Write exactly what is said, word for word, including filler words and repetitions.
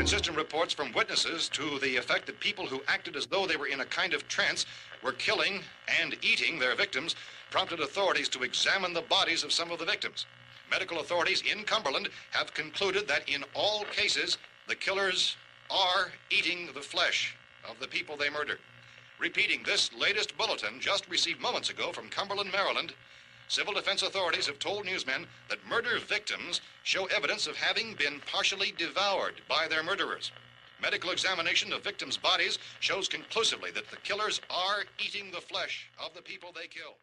Consistent reports from witnesses to the effect that people who acted as though they were in a kind of trance were killing and eating their victims prompted authorities to examine the bodies of some of the victims. Medical authorities in Cumberland have concluded that in all cases, the killers are eating the flesh of the people they murdered. Repeating this latest bulletin just received moments ago from Cumberland, Maryland, civil defense authorities have told newsmen that murder victims show evidence of having been partially devoured by their murderers. Medical examination of victims' bodies shows conclusively that the killers are eating the flesh of the people they kill.